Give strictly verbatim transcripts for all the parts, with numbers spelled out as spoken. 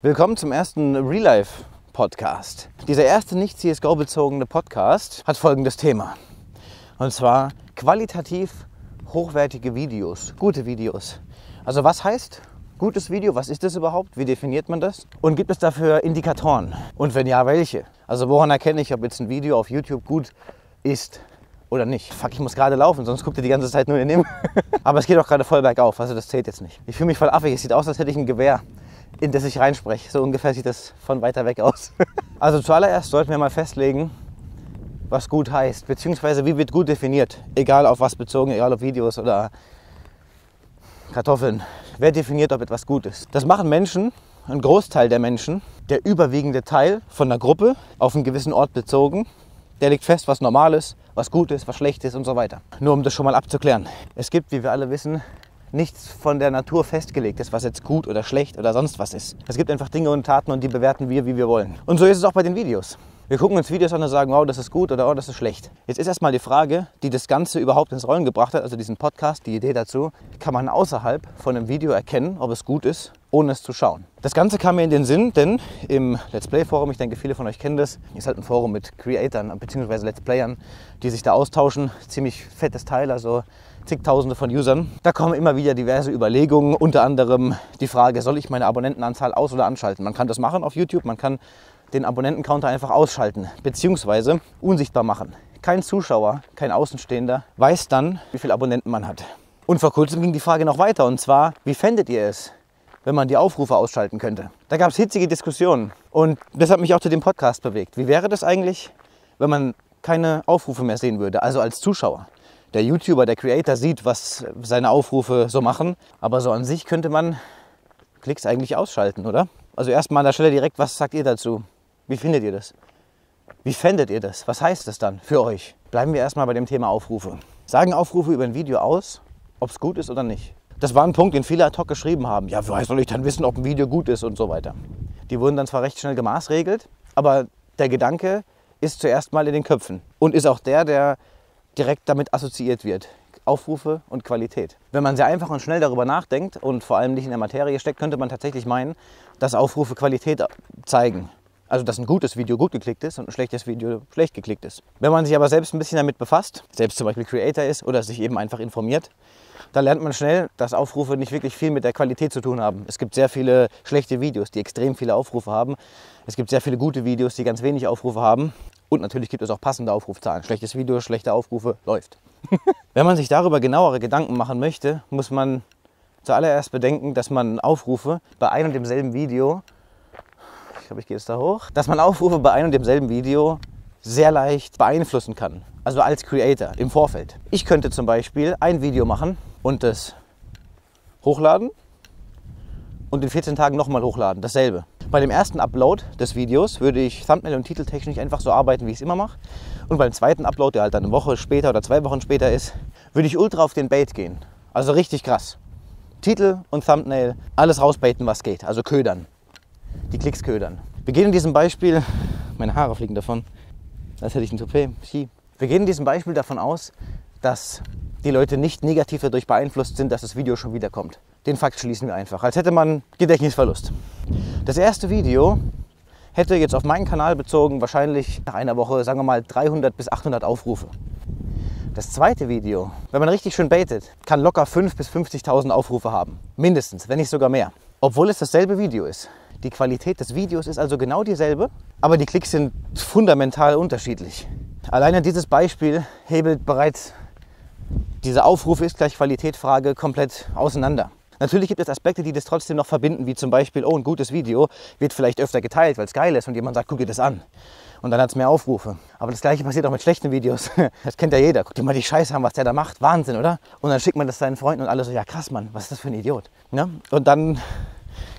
Willkommen zum ersten Real-Life-Podcast. Dieser erste nicht C S G O-bezogene Podcast hat folgendes Thema. Und zwar qualitativ hochwertige Videos, gute Videos. Also was heißt gutes Video? Was ist das überhaupt? Wie definiert man das? Und gibt es dafür Indikatoren? Und wenn ja, welche? Also woran erkenne ich, ob jetzt ein Video auf YouTube gut ist oder nicht? Fuck, ich muss gerade laufen, sonst guckt ihr die ganze Zeit nur in dem. Aber es geht auch gerade voll bergauf, also das zählt jetzt nicht. Ich fühle mich voll affig, es sieht aus, als hätte ich ein Gewehr, in das ich reinspreche. So ungefähr sieht das von weiter weg aus. Also zuallererst sollten wir mal festlegen, was gut heißt, beziehungsweise wie wird gut definiert, egal auf was bezogen, egal auf Videos oder Kartoffeln. Wer definiert, ob etwas gut ist? Das machen Menschen, ein Großteil der Menschen, der überwiegende Teil von einer Gruppe, auf einen gewissen Ort bezogen, der legt fest, was normal ist, was gut ist, was schlecht ist und so weiter. Nur um das schon mal abzuklären. Es gibt, wie wir alle wissen, nichts von der Natur festgelegtes, was jetzt gut oder schlecht oder sonst was ist. Es gibt einfach Dinge und Taten und die bewerten wir, wie wir wollen. Und so ist es auch bei den Videos. Wir gucken uns Videos an und sagen, wow, das ist gut oder oh, das ist schlecht. Jetzt ist erstmal die Frage, die das Ganze überhaupt ins Rollen gebracht hat, also diesen Podcast, die Idee dazu, kann man außerhalb von einem Video erkennen, ob es gut ist, ohne es zu schauen. Das Ganze kam mir in den Sinn, denn im Let's Play Forum, ich denke viele von euch kennen das, ist halt ein Forum mit Creatoren bzw. Let's Playern, die sich da austauschen, ziemlich fettes Teil, also zigtausende von Usern. Da kommen immer wieder diverse Überlegungen, unter anderem die Frage, soll ich meine Abonnentenanzahl aus- oder anschalten? Man kann das machen auf YouTube, man kann den Abonnentencounter einfach ausschalten bzw. unsichtbar machen. Kein Zuschauer, kein Außenstehender weiß dann, wie viele Abonnenten man hat. Und vor kurzem ging die Frage noch weiter und zwar, wie fändet ihr es, wenn man die Aufrufe ausschalten könnte? Da gab es hitzige Diskussionen und das hat mich auch zu dem Podcast bewegt. Wie wäre das eigentlich, wenn man keine Aufrufe mehr sehen würde, also als Zuschauer? Der YouTuber, der Creator sieht, was seine Aufrufe so machen, aber so an sich könnte man Klicks eigentlich ausschalten, oder? Also erstmal an der Stelle direkt, was sagt ihr dazu? Wie findet ihr das? Wie fändet ihr das? Was heißt das dann für euch? Bleiben wir erstmal bei dem Thema Aufrufe. Sagen Aufrufe über ein Video aus, ob es gut ist oder nicht? Das war ein Punkt, den viele ad hoc geschrieben haben. Ja, woher soll ich dann wissen, ob ein Video gut ist und so weiter? Die wurden dann zwar recht schnell gemaßregelt, aber der Gedanke ist zuerst mal in den Köpfen und ist auch der, der direkt damit assoziiert wird. Aufrufe und Qualität. Wenn man sehr einfach und schnell darüber nachdenkt und vor allem nicht in der Materie steckt, könnte man tatsächlich meinen, dass Aufrufe Qualität zeigen. Also, dass ein gutes Video gut geklickt ist und ein schlechtes Video schlecht geklickt ist. Wenn man sich aber selbst ein bisschen damit befasst, selbst zum Beispiel Creator ist oder sich eben einfach informiert, dann lernt man schnell, dass Aufrufe nicht wirklich viel mit der Qualität zu tun haben. Es gibt sehr viele schlechte Videos, die extrem viele Aufrufe haben. Es gibt sehr viele gute Videos, die ganz wenig Aufrufe haben. Und natürlich gibt es auch passende Aufrufzahlen. Schlechtes Video, schlechte Aufrufe, läuft. Wenn man sich darüber genauere Gedanken machen möchte, muss man zuallererst bedenken, dass man Aufrufe bei einem und demselben Video Ich glaube, ich gehe jetzt da hoch, dass man Aufrufe bei einem und demselben Video sehr leicht beeinflussen kann. Also als Creator im Vorfeld. Ich könnte zum Beispiel ein Video machen und das hochladen und in vierzehn Tagen nochmal hochladen, dasselbe. Bei dem ersten Upload des Videos würde ich Thumbnail und Titel technisch einfach so arbeiten, wie ich es immer mache. Und beim zweiten Upload, der halt dann eine Woche später oder zwei Wochen später ist, würde ich ultra auf den Bait gehen. Also richtig krass. Titel und Thumbnail, alles rausbaiten, was geht. Also ködern. Die Klicks ködern. Wir gehen in diesem Beispiel, meine Haare fliegen davon, als hätte ich ein Toupet. Wir gehen in diesem Beispiel davon aus, dass die Leute nicht negativ dadurch beeinflusst sind, dass das Video schon wieder kommt. Den Fakt schließen wir einfach, als hätte man Gedächtnisverlust. Das erste Video hätte jetzt auf meinen Kanal bezogen wahrscheinlich nach einer Woche, sagen wir mal, dreihundert bis achthundert Aufrufe. Das zweite Video, wenn man richtig schön baitet, kann locker fünftausend bis fünfzigtausend Aufrufe haben. Mindestens, wenn nicht sogar mehr. Obwohl es dasselbe Video ist. Die Qualität des Videos ist also genau dieselbe, aber die Klicks sind fundamental unterschiedlich. Alleine dieses Beispiel hebelt bereits diese Aufrufe ist gleich Qualität-Frage komplett auseinander. Natürlich gibt es Aspekte, die das trotzdem noch verbinden, wie zum Beispiel, oh, ein gutes Video wird vielleicht öfter geteilt, weil es geil ist und jemand sagt, guck dir das an. Und dann hat es mehr Aufrufe. Aber das Gleiche passiert auch mit schlechten Videos. Das kennt ja jeder. Guck dir mal die Scheiße an, was der da macht. Wahnsinn, oder? Und dann schickt man das seinen Freunden und alle so, ja krass, Mann, was ist das für ein Idiot? Ne? Und dann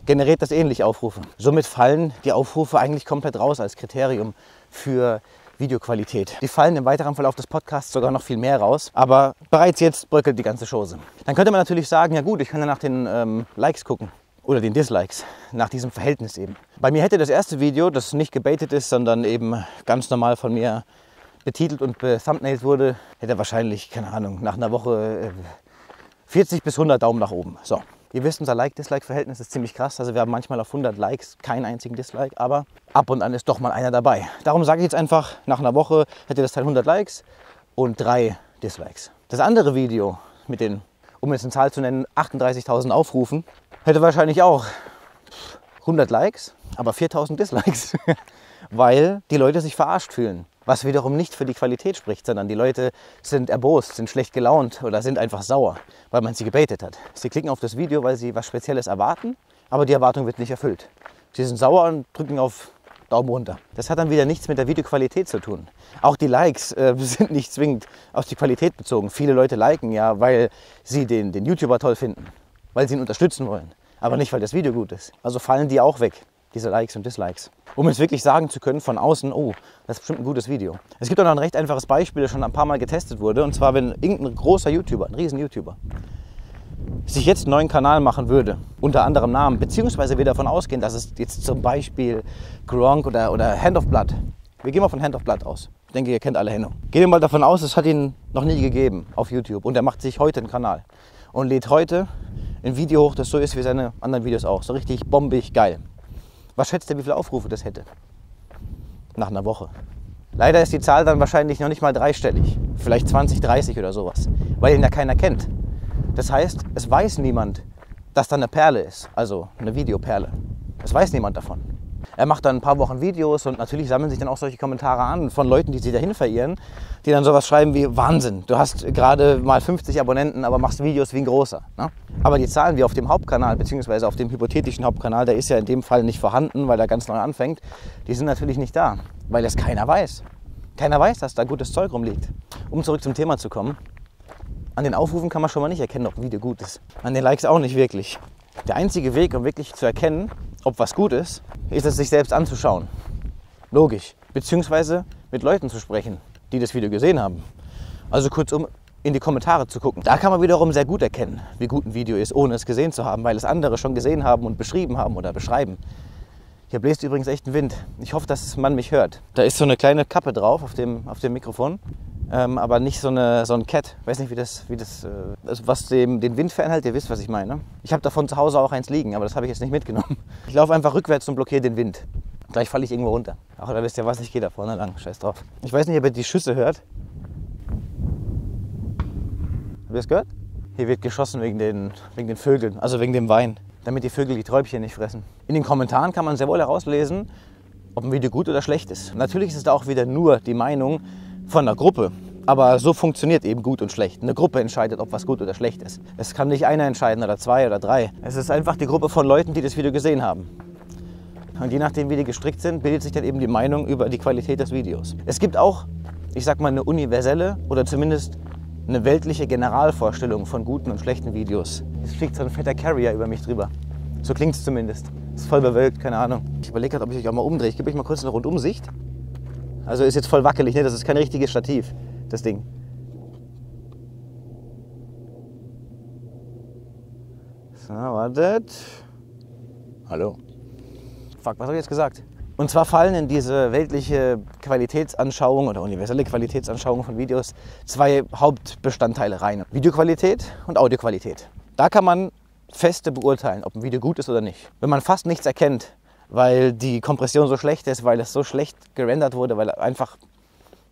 generiert das ähnlich Aufrufe. Somit fallen die Aufrufe eigentlich komplett raus als Kriterium für Videoqualität. Die fallen im weiteren Verlauf des Podcasts sogar noch viel mehr raus, aber bereits jetzt bröckelt die ganze Chose. Dann könnte man natürlich sagen, ja gut, ich kann ja nach den ähm, Likes gucken oder den Dislikes, nach diesem Verhältnis eben. Bei mir hätte das erste Video, das nicht gebaitet ist, sondern eben ganz normal von mir betitelt und bethumbnailed wurde, hätte wahrscheinlich, keine Ahnung, nach einer Woche äh, vierzig bis hundert Daumen nach oben. So. Ihr wisst, unser Like-Dislike-Verhältnis ist ziemlich krass. Also wir haben manchmal auf hundert Likes keinen einzigen Dislike, aber ab und an ist doch mal einer dabei. Darum sage ich jetzt einfach, nach einer Woche hätte das Teil hundert Likes und drei Dislikes. Das andere Video mit den, um jetzt eine Zahl zu nennen, achtunddreißigtausend Aufrufen, hätte wahrscheinlich auch hundert Likes, aber viertausend Dislikes, weil die Leute sich verarscht fühlen. Was wiederum nicht für die Qualität spricht, sondern die Leute sind erbost, sind schlecht gelaunt oder sind einfach sauer, weil man sie gebaitet hat. Sie klicken auf das Video, weil sie was Spezielles erwarten, aber die Erwartung wird nicht erfüllt. Sie sind sauer und drücken auf Daumen runter. Das hat dann wieder nichts mit der Videoqualität zu tun. Auch die Likes äh, sind nicht zwingend auf die Qualität bezogen. Viele Leute liken ja, weil sie den, den YouTuber toll finden, weil sie ihn unterstützen wollen, aber nicht, weil das Video gut ist. Also fallen die auch weg, diese Likes und Dislikes. Um jetzt wirklich sagen zu können von außen, oh, das ist bestimmt ein gutes Video. Es gibt auch noch ein recht einfaches Beispiel, das schon ein paar Mal getestet wurde. Und zwar, wenn irgendein großer YouTuber, ein riesen YouTuber, sich jetzt einen neuen Kanal machen würde, unter anderem Namen, beziehungsweise wir davon ausgehen, dass es jetzt zum Beispiel Gronkh oder, oder Hand of Blood. Wir gehen mal von Hand of Blood aus. Ich denke, ihr kennt alle Henno. Gehen wir mal davon aus, es hat ihn noch nie gegeben auf YouTube. Und er macht sich heute einen Kanal und lädt heute ein Video hoch, das so ist wie seine anderen Videos auch. So richtig bombig geil. Was schätzt ihr, wie viele Aufrufe das hätte? Nach einer Woche. Leider ist die Zahl dann wahrscheinlich noch nicht mal dreistellig. Vielleicht zwanzig, dreißig oder sowas. Weil ihn ja keiner kennt. Das heißt, es weiß niemand, dass da eine Perle ist. Also eine Videoperle. Es weiß niemand davon. Er macht dann ein paar Wochen Videos und natürlich sammeln sich dann auch solche Kommentare an von Leuten, die sich dahin verirren, die dann sowas schreiben wie Wahnsinn, du hast gerade mal fünfzig Abonnenten, aber machst Videos wie ein großer. Ne? Aber die Zahlen wie auf dem Hauptkanal, beziehungsweise auf dem hypothetischen Hauptkanal, der ist ja in dem Fall nicht vorhanden, weil er ganz neu anfängt, die sind natürlich nicht da, weil es keiner weiß. Keiner weiß, dass da gutes Zeug rumliegt. Um zurück zum Thema zu kommen, an den Aufrufen kann man schon mal nicht erkennen, ob ein Video gut ist. An den Likes auch nicht wirklich. Der einzige Weg, um wirklich zu erkennen, ob was gut ist, ist es, sich selbst anzuschauen. Logisch. Beziehungsweise mit Leuten zu sprechen, die das Video gesehen haben. Also kurzum, in die Kommentare zu gucken. Da kann man wiederum sehr gut erkennen, wie gut ein Video ist, ohne es gesehen zu haben, weil es andere schon gesehen haben und beschrieben haben oder beschreiben. Hier bläst übrigens echt ein Wind. Ich hoffe, dass man mich hört. Da ist so eine kleine Kappe drauf auf dem, auf dem Mikrofon. Ähm, aber nicht so, eine, so ein Cat. Ich weiß nicht, wie das, wie das äh, also was dem, den Wind fernhält, ihr wisst, was ich meine. Ich habe davon zu Hause auch eins liegen, aber das habe ich jetzt nicht mitgenommen. Ich laufe einfach rückwärts und blockiere den Wind. Gleich falle ich irgendwo runter. Ach, da wisst ihr was, ich gehe da vorne lang, scheiß drauf. Ich weiß nicht, ob ihr die Schüsse hört. Habt ihr das gehört? Hier wird geschossen wegen den, wegen den Vögeln, also wegen dem Wein, damit die Vögel die Träubchen nicht fressen. In den Kommentaren kann man sehr wohl herauslesen, ob ein Video gut oder schlecht ist. Natürlich ist es da auch wieder nur die Meinung von einer Gruppe. Aber so funktioniert eben gut und schlecht. Eine Gruppe entscheidet, ob was gut oder schlecht ist. Es kann nicht einer entscheiden oder zwei oder drei. Es ist einfach die Gruppe von Leuten, die das Video gesehen haben. Und je nachdem, wie die gestrickt sind, bildet sich dann eben die Meinung über die Qualität des Videos. Es gibt auch, ich sag mal, eine universelle oder zumindest eine weltliche Generalvorstellung von guten und schlechten Videos. Jetzt fliegt so ein fetter Carrier über mich drüber. So klingt es zumindest. Ist voll bewölkt, keine Ahnung. Ich überlege gerade, ob ich euch auch mal umdrehe. Ich gebe euch mal kurz eine Rundumsicht. Also ist jetzt voll wackelig, ne? Das ist kein richtiges Stativ, das Ding. So, wartet. Hallo. Fuck, was habe ich jetzt gesagt? Und zwar fallen in diese weltliche Qualitätsanschauung oder universelle Qualitätsanschauung von Videos zwei Hauptbestandteile rein. Videoqualität und Audioqualität. Da kann man feste beurteilen, ob ein Video gut ist oder nicht. Wenn man fast nichts erkennt, weil die Kompression so schlecht ist, weil es so schlecht gerendert wurde, weil einfach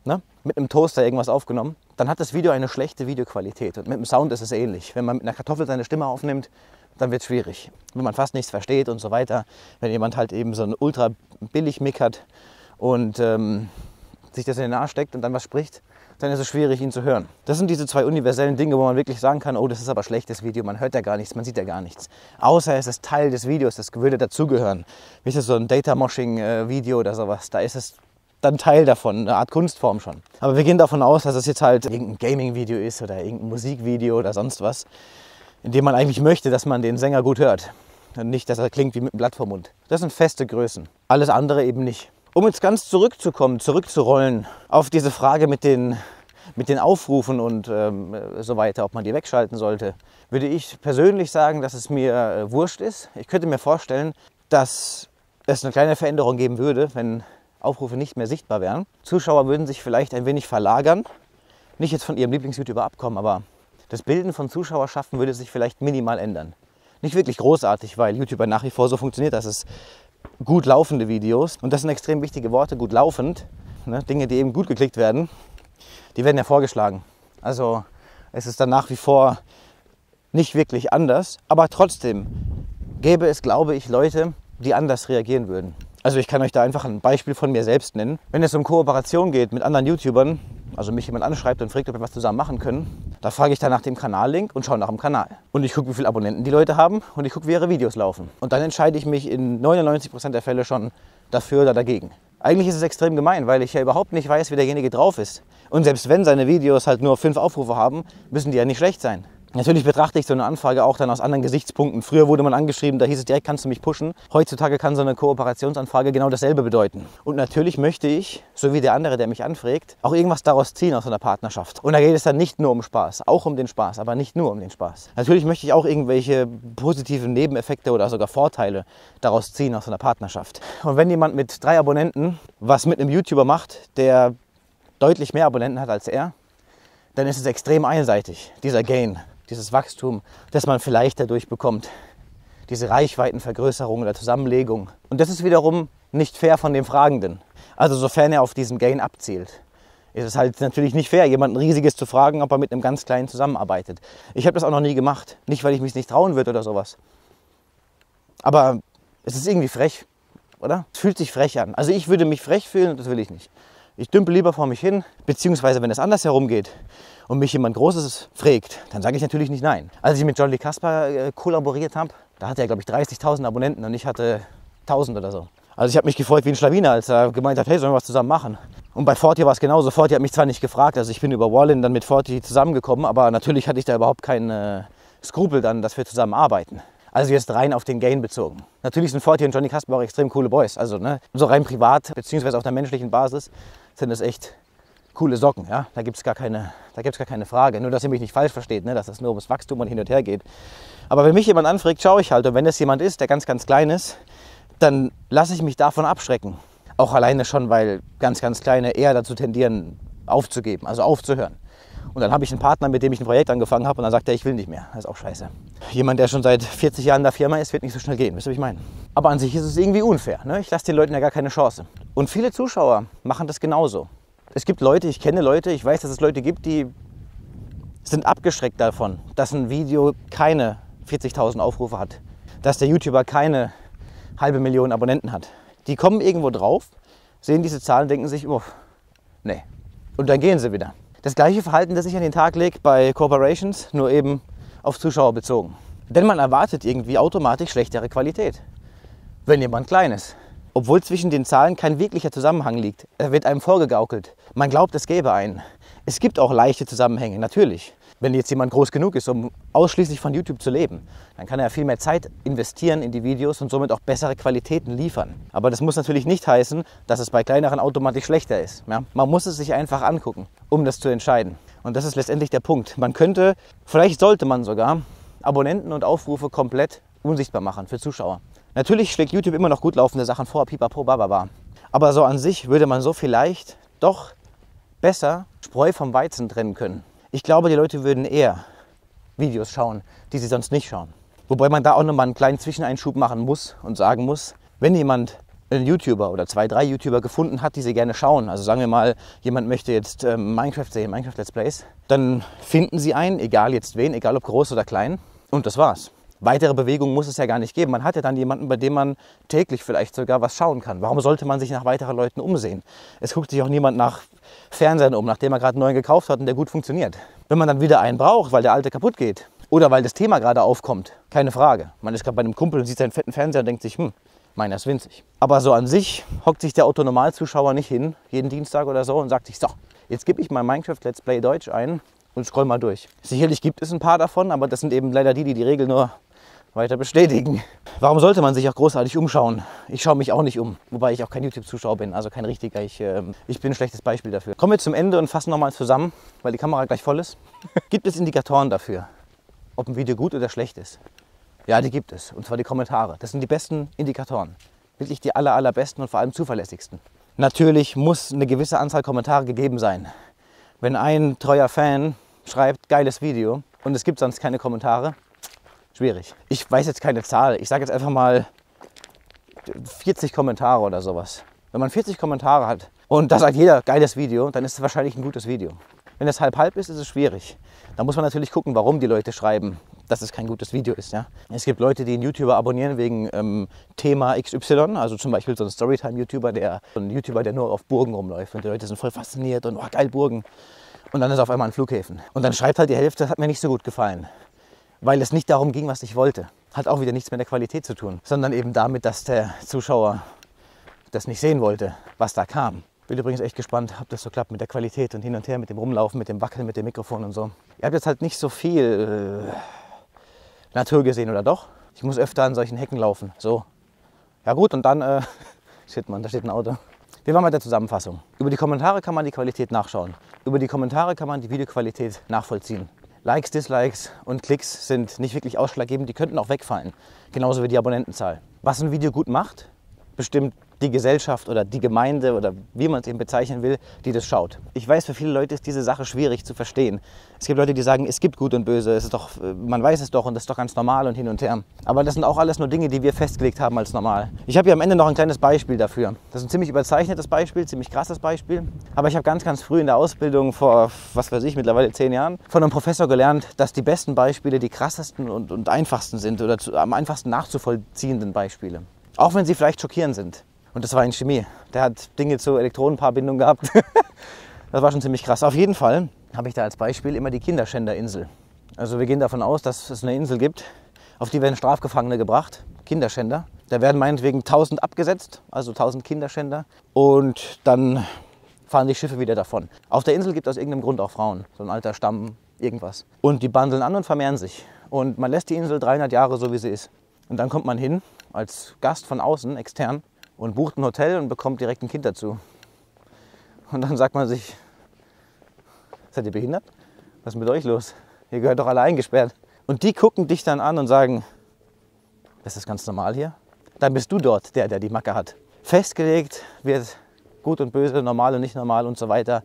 ne, mit einem Toaster irgendwas aufgenommen, dann hat das Video eine schlechte Videoqualität. Und mit dem Sound ist es ähnlich. Wenn man mit einer Kartoffel seine Stimme aufnimmt, dann wird es schwierig. Wenn man fast nichts versteht und so weiter, wenn jemand halt eben so einen ultra billig Mic hat und ähm, sich das in den Arsch steckt und dann was spricht, dann ist es schwierig, ihn zu hören. Das sind diese zwei universellen Dinge, wo man wirklich sagen kann, oh, das ist aber schlechtes Video, man hört ja gar nichts, man sieht ja gar nichts. Außer es ist Teil des Videos, das würde dazugehören. Wie ist das so ein Data-Moshing-Video oder sowas, da ist es dann Teil davon, eine Art Kunstform schon. Aber wir gehen davon aus, dass es jetzt halt irgendein Gaming-Video ist oder irgendein Musikvideo oder sonst was, in dem man eigentlich möchte, dass man den Sänger gut hört. Und nicht, dass er klingt wie mit einem Blatt vorm Mund. Das sind feste Größen, alles andere eben nicht. Um jetzt ganz zurückzukommen, zurückzurollen auf diese Frage mit den, mit den Aufrufen und ähm, so weiter, ob man die wegschalten sollte, würde ich persönlich sagen, dass es mir äh, wurscht ist. Ich könnte mir vorstellen, dass es eine kleine Veränderung geben würde, wenn Aufrufe nicht mehr sichtbar wären. Zuschauer würden sich vielleicht ein wenig verlagern, nicht jetzt von ihrem Lieblings-YouTuber abkommen, aber das Bilden von Zuschauerschaften würde sich vielleicht minimal ändern. nicht wirklich großartig, weil YouTube nach wie vor so funktioniert, dass es gut laufende Videos, und das sind extrem wichtige Worte, gut laufend, ne, Dinge, die eben gut geklickt werden, die werden ja vorgeschlagen. Also es ist dann nach wie vor nicht wirklich anders, aber trotzdem gäbe es, glaube ich, Leute, die anders reagieren würden. Also ich kann euch da einfach ein Beispiel von mir selbst nennen. Wenn es um Kooperation geht mit anderen YouTubern, also mich jemand anschreibt und fragt, ob wir was zusammen machen können, da frage ich dann nach dem Kanallink und schaue nach dem Kanal. Und ich gucke, wie viele Abonnenten die Leute haben, und ich gucke, wie ihre Videos laufen. Und dann entscheide ich mich in neunundneunzig Prozent der Fälle schon dafür oder dagegen. Eigentlich ist es extrem gemein, weil ich ja überhaupt nicht weiß, wie derjenige drauf ist. Und selbst wenn seine Videos halt nur fünf Aufrufe haben, müssen die ja nicht schlecht sein. Natürlich betrachte ich so eine Anfrage auch dann aus anderen Gesichtspunkten. Früher wurde man angeschrieben, da hieß es direkt, kannst du mich pushen. Heutzutage kann so eine Kooperationsanfrage genau dasselbe bedeuten. Und natürlich möchte ich, so wie der andere, der mich anfragt, auch irgendwas daraus ziehen aus einer Partnerschaft. Und da geht es dann nicht nur um Spaß, auch um den Spaß, aber nicht nur um den Spaß. Natürlich möchte ich auch irgendwelche positiven Nebeneffekte oder sogar Vorteile daraus ziehen aus einer Partnerschaft. Und wenn jemand mit drei Abonnenten was mit einem YouTuber macht, der deutlich mehr Abonnenten hat als er, dann ist es extrem einseitig, dieser Gain. Dieses Wachstum, das man vielleicht dadurch bekommt. Diese Reichweitenvergrößerung oder Zusammenlegung. Und das ist wiederum nicht fair von dem Fragenden. Also sofern er auf diesem Gain abzielt, ist es halt natürlich nicht fair, jemanden Riesiges zu fragen, ob er mit einem ganz Kleinen zusammenarbeitet. Ich habe das auch noch nie gemacht. Nicht, weil ich mich nicht trauen würde oder sowas. Aber es ist irgendwie frech, oder? Es fühlt sich frech an. Also ich würde mich frech fühlen und das will ich nicht. Ich dümpel lieber vor mich hin, beziehungsweise wenn es anders herumgeht und mich jemand Großes fragt, dann sage ich natürlich nicht nein. Als ich mit Johnny Casper äh, kollaboriert habe, da hatte er, glaube ich, dreißigtausend Abonnenten und ich hatte tausend oder so. Also ich habe mich gefreut wie ein Schlawiner, als er gemeint hat, hey, sollen wir was zusammen machen? Und bei Forty war es genauso. Forty hat mich zwar nicht gefragt, also ich bin über Wallin dann mit Forty zusammengekommen, aber natürlich hatte ich da überhaupt keine Skrupel dann, dass wir zusammen arbeiten. Also jetzt rein auf den Gain bezogen. Natürlich sind Forty und Johnny Casper auch extrem coole Boys. Also ne, so rein privat, beziehungsweise auf der menschlichen Basis, sind das echt coole Socken, ja, da gibt es gar keine, da gibt's gar keine Frage. Nur, dass ihr mich nicht falsch versteht, ne? Dass es nur ums Wachstum und hin und her geht. Aber wenn mich jemand anfragt, schaue ich halt. Und wenn es jemand ist, der ganz, ganz klein ist, dann lasse ich mich davon abschrecken. Auch alleine schon, weil ganz, ganz Kleine eher dazu tendieren, aufzugeben, also aufzuhören. Und dann habe ich einen Partner, mit dem ich ein Projekt angefangen habe, und dann sagt er, ich will nicht mehr. Das ist auch scheiße. Jemand, der schon seit vierzig Jahren in der Firma ist, wird nicht so schnell gehen. Wisst ihr, was ich meine? Aber an sich ist es irgendwie unfair, ne? Ich lasse den Leuten ja gar keine Chance. Und viele Zuschauer machen das genauso. Es gibt Leute, ich kenne Leute, ich weiß, dass es Leute gibt, die sind abgeschreckt davon, dass ein Video keine vierzigtausend Aufrufe hat, dass der YouTuber keine halbe Million Abonnenten hat. Die kommen irgendwo drauf, sehen diese Zahlen, denken sich, uff, nee, und dann gehen sie wieder. Das gleiche Verhalten, das ich an den Tag lege bei Corporations, nur eben auf Zuschauer bezogen. Denn man erwartet irgendwie automatisch schlechtere Qualität, wenn jemand klein ist. Obwohl zwischen den Zahlen kein wirklicher Zusammenhang liegt. Er wird einem vorgegaukelt. Man glaubt, es gäbe einen. Es gibt auch leichte Zusammenhänge, natürlich. Wenn jetzt jemand groß genug ist, um ausschließlich von YouTube zu leben, dann kann er viel mehr Zeit investieren in die Videos und somit auch bessere Qualitäten liefern. Aber das muss natürlich nicht heißen, dass es bei kleineren automatisch schlechter ist. Ja? Man muss es sich einfach angucken, um das zu entscheiden. Und das ist letztendlich der Punkt. Man könnte, vielleicht sollte man sogar, Abonnenten und Aufrufe komplett unsichtbar machen für Zuschauer. Natürlich schlägt YouTube immer noch gut laufende Sachen vor, pipapo, bababa. Aber so an sich würde man so vielleicht doch besser Spreu vom Weizen trennen können. Ich glaube, die Leute würden eher Videos schauen, die sie sonst nicht schauen. Wobei man da auch nochmal einen kleinen Zwischeneinschub machen muss und sagen muss, wenn jemand einen YouTuber oder zwei, drei YouTuber gefunden hat, die sie gerne schauen, also sagen wir mal, jemand möchte jetzt äh, Minecraft sehen, Minecraft Let's Plays, dann finden sie einen, egal jetzt wen, egal ob groß oder klein, und das war's. Weitere Bewegung muss es ja gar nicht geben. Man hat ja dann jemanden, bei dem man täglich vielleicht sogar was schauen kann. Warum sollte man sich nach weiteren Leuten umsehen? Es guckt sich auch niemand nach Fernsehern um, nachdem er gerade einen neuen gekauft hat und der gut funktioniert. Wenn man dann wieder einen braucht, weil der alte kaputt geht oder weil das Thema gerade aufkommt, keine Frage. Man ist gerade bei einem Kumpel und sieht seinen fetten Fernseher und denkt sich, hm, meiner ist winzig. Aber so an sich hockt sich der Autonormalzuschauer nicht hin, jeden Dienstag oder so, und sagt sich, so, jetzt gebe ich mal Minecraft Let's Play Deutsch ein und scroll mal durch. Sicherlich gibt es ein paar davon, aber das sind eben leider die, die die Regel nur weiter bestätigen. Warum sollte man sich auch großartig umschauen? Ich schaue mich auch nicht um, wobei ich auch kein YouTube-Zuschauer bin, also kein richtiger. Ich, äh, ich bin ein schlechtes Beispiel dafür. Kommen wir zum Ende und fassen nochmal zusammen, weil die Kamera gleich voll ist. Gibt es Indikatoren dafür, ob ein Video gut oder schlecht ist? Ja, die gibt es, und zwar die Kommentare. Das sind die besten Indikatoren, wirklich die aller, allerbesten und vor allem zuverlässigsten. Natürlich muss eine gewisse Anzahl Kommentare gegeben sein. Wenn ein treuer Fan schreibt, geiles Video, und es gibt sonst keine Kommentare, schwierig. Ich weiß jetzt keine Zahl. Ich sage jetzt einfach mal vierzig Kommentare oder sowas. Wenn man vierzig Kommentare hat und da sagt jeder, geiles Video, dann ist es wahrscheinlich ein gutes Video. Wenn es halb halb ist, ist es schwierig. Da muss man natürlich gucken, warum die Leute schreiben, dass es kein gutes Video ist. Ja? Es gibt Leute, die einen YouTuber abonnieren wegen ähm, Thema X Y. Also zum Beispiel so ein Storytime-YouTuber, der, so ein YouTuber, der nur auf Burgen rumläuft. Und die Leute sind voll fasziniert und, oh, geil, Burgen. Und dann ist auf einmal an Flughäfen. Und dann schreibt halt die Hälfte, das hat mir nicht so gut gefallen. Weil es nicht darum ging, was ich wollte. Hat auch wieder nichts mit der Qualität zu tun. Sondern eben damit, dass der Zuschauer das nicht sehen wollte, was da kam. Bin übrigens echt gespannt, ob das so klappt mit der Qualität und hin und her, mit dem Rumlaufen, mit dem Wackeln, mit dem Mikrofon und so. Ihr habt jetzt halt nicht so viel äh, Natur gesehen, oder doch? Ich muss öfter an solchen Hecken laufen, so. Ja gut, und dann, äh, shit Mann, da steht ein Auto. Wir waren mit der Zusammenfassung. Über die Kommentare kann man die Qualität nachschauen. Über die Kommentare kann man die Videoqualität nachvollziehen. Likes, Dislikes und Klicks sind nicht wirklich ausschlaggebend, die könnten auch wegfallen. Genauso wie die Abonnentenzahl. Was ein Video gut macht, bestimmt die Gesellschaft oder die Gemeinde oder wie man es eben bezeichnen will, die das schaut. Ich weiß, für viele Leute ist diese Sache schwierig zu verstehen. Es gibt Leute, die sagen, es gibt Gut und Böse, es ist doch, man weiß es doch und das ist doch ganz normal und hin und her. Aber das sind auch alles nur Dinge, die wir festgelegt haben als normal. Ich habe hier am Ende noch ein kleines Beispiel dafür. Das ist ein ziemlich überzeichnetes Beispiel, ziemlich krasses Beispiel. Aber ich habe ganz, ganz früh in der Ausbildung vor, was weiß ich, mittlerweile zehn Jahren, von einem Professor gelernt, dass die besten Beispiele die krassesten und, und einfachsten sind oder zu, am einfachsten nachzuvollziehenden Beispiele. Auch wenn sie vielleicht schockierend sind. Und das war in Chemie. Der hat Dinge zur Elektronenpaarbindung gehabt. Das war schon ziemlich krass. Auf jeden Fall habe ich da als Beispiel immer die Kinderschänderinsel. Also wir gehen davon aus, dass es eine Insel gibt, auf die werden Strafgefangene gebracht, Kinderschänder. Da werden meinetwegen tausend abgesetzt, also tausend Kinderschänder. Und dann fahren die Schiffe wieder davon. Auf der Insel gibt es aus irgendeinem Grund auch Frauen. So ein alter Stamm, irgendwas. Und die bandeln an und vermehren sich. Und man lässt die Insel dreihundert Jahre so, wie sie ist. Und dann kommt man hin, als Gast von außen, extern, und bucht ein Hotel und bekommt direkt ein Kind dazu. Und dann sagt man sich, seid ihr behindert? Was ist mit euch los? Ihr gehört doch alle eingesperrt. Und die gucken dich dann an und sagen, das ist ganz normal hier. Dann bist du dort, der, der die Macke hat. Festgelegt wird Gut und Böse, normal und nicht normal und so weiter.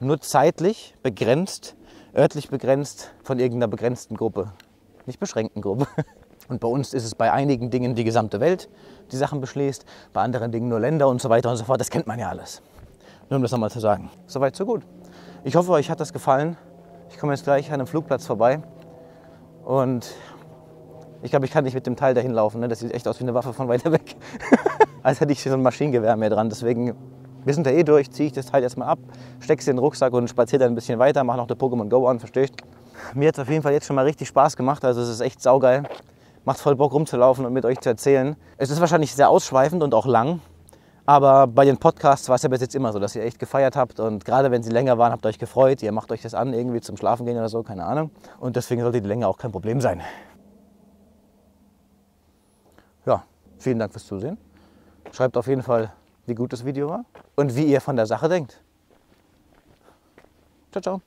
Nur zeitlich begrenzt, örtlich begrenzt, von irgendeiner begrenzten Gruppe. Nicht beschränkten Gruppe. Und bei uns ist es bei einigen Dingen die gesamte Welt, die Sachen beschließt, bei anderen Dingen nur Länder und so weiter und so fort. Das kennt man ja alles. Nur um das nochmal zu sagen. Soweit, so gut. Ich hoffe, euch hat das gefallen. Ich komme jetzt gleich an einem Flugplatz vorbei. Und ich glaube, ich kann nicht mit dem Teil dahin laufen. Ne? Das sieht echt aus wie eine Waffe von weiter weg. Als hätte ich so ein Maschinengewehr mehr dran. Deswegen, wir sind da eh durch, ziehe ich das Teil erstmal ab, stecke es in den Rucksack und spaziere dann ein bisschen weiter, mache noch der Pokémon Go an, versteht? Mir hat es auf jeden Fall jetzt schon mal richtig Spaß gemacht. Also es ist echt saugeil. Macht voll Bock rumzulaufen und mit euch zu erzählen. Es ist wahrscheinlich sehr ausschweifend und auch lang, aber bei den Podcasts war es ja bis jetzt immer so, dass ihr echt gefeiert habt und gerade wenn sie länger waren, habt ihr euch gefreut. Ihr macht euch das an, irgendwie zum Schlafen gehen oder so, keine Ahnung. Und deswegen sollte die Länge auch kein Problem sein. Ja, vielen Dank fürs Zusehen. Schreibt auf jeden Fall, wie gut das Video war und wie ihr von der Sache denkt. Ciao, ciao.